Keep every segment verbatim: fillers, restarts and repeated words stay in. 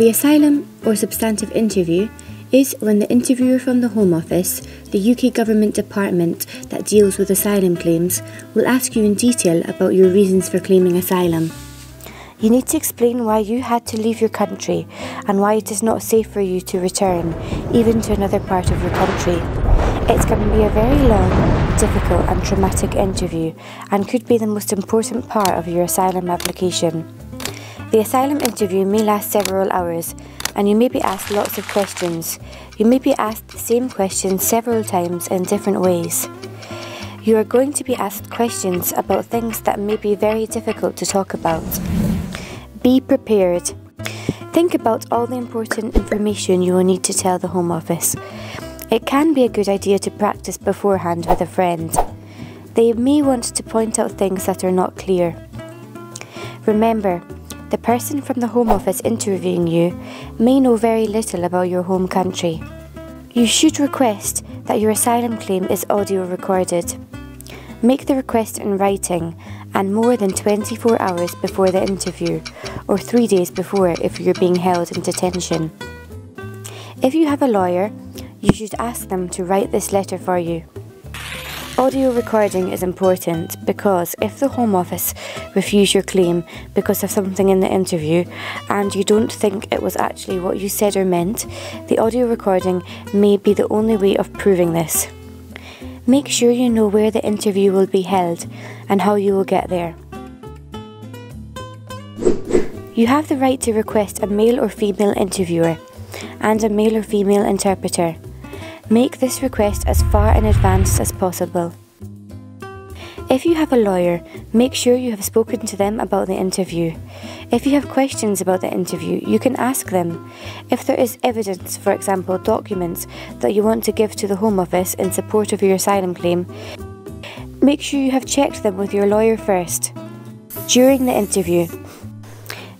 The asylum or substantive interview is when the interviewer from the Home Office, the U K government department that deals with asylum claims, will ask you in detail about your reasons for claiming asylum. You need to explain why you had to leave your country and why it is not safe for you to return, even to another part of your country. It's going to be a very long, difficult and traumatic interview and could be the most important part of your asylum application. The asylum interview may last several hours and you may be asked lots of questions. You may be asked the same questions several times in different ways. You are going to be asked questions about things that may be very difficult to talk about. Be prepared. Think about all the important information you will need to tell the Home Office. It can be a good idea to practice beforehand with a friend. They may want to point out things that are not clear. Remember, the person from the Home Office interviewing you may know very little about your home country. You should request that your asylum claim is audio recorded. Make the request in writing and more than twenty-four hours before the interview, or three days before if you're being held in detention. If you have a lawyer, you should ask them to write this letter for you. Audio recording is important because if the Home Office refuse your claim because of something in the interview and you don't think it was actually what you said or meant, the audio recording may be the only way of proving this. Make sure you know where the interview will be held and how you will get there. You have the right to request a male or female interviewer and a male or female interpreter. Make this request as far in advance as possible. If you have a lawyer, make sure you have spoken to them about the interview. If you have questions about the interview, you can ask them. If there is evidence, for example documents, that you want to give to the Home Office in support of your asylum claim, make sure you have checked them with your lawyer first. During the interview,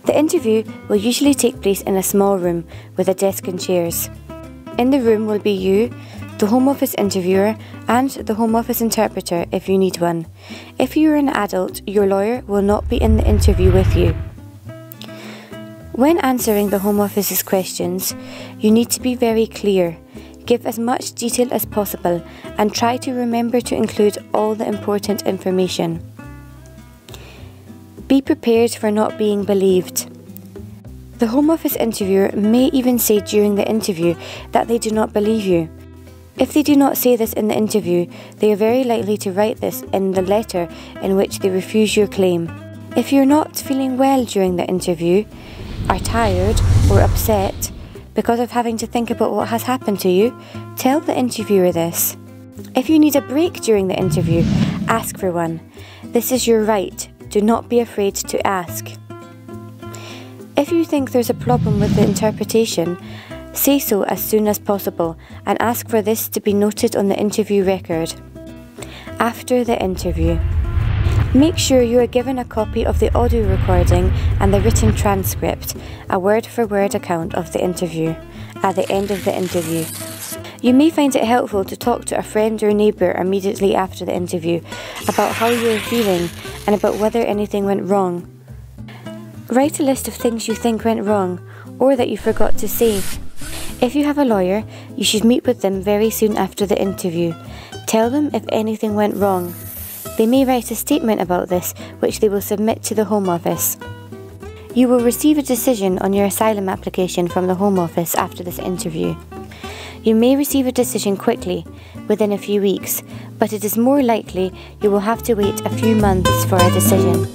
the interview will usually take place in a small room with a desk and chairs. In the room will be you, the Home Office interviewer and the Home Office interpreter if you need one. If you are an adult, your lawyer will not be in the interview with you. When answering the Home Office's questions, you need to be very clear, give as much detail as possible and try to remember to include all the important information. Be prepared for not being believed. The Home Office interviewer may even say during the interview that they do not believe you. If they do not say this in the interview, they are very likely to write this in the letter in which they refuse your claim. If you're not feeling well during the interview, are tired or upset because of having to think about what has happened to you, tell the interviewer this. If you need a break during the interview, ask for one. This is your right. Do not be afraid to ask. If you think there's a problem with the interpretation, say so as soon as possible and ask for this to be noted on the interview record. After the interview, make sure you are given a copy of the audio recording and the written transcript, a word-for-word account of the interview, at the end of the interview. You may find it helpful to talk to a friend or neighbour immediately after the interview about how you are feeling and about whether anything went wrong. Write a list of things you think went wrong or that you forgot to say. If you have a lawyer, you should meet with them very soon after the interview. Tell them if anything went wrong. They may write a statement about this, which they will submit to the Home Office. You will receive a decision on your asylum application from the Home Office after this interview. You may receive a decision quickly, within a few weeks, but it is more likely you will have to wait a few months for a decision.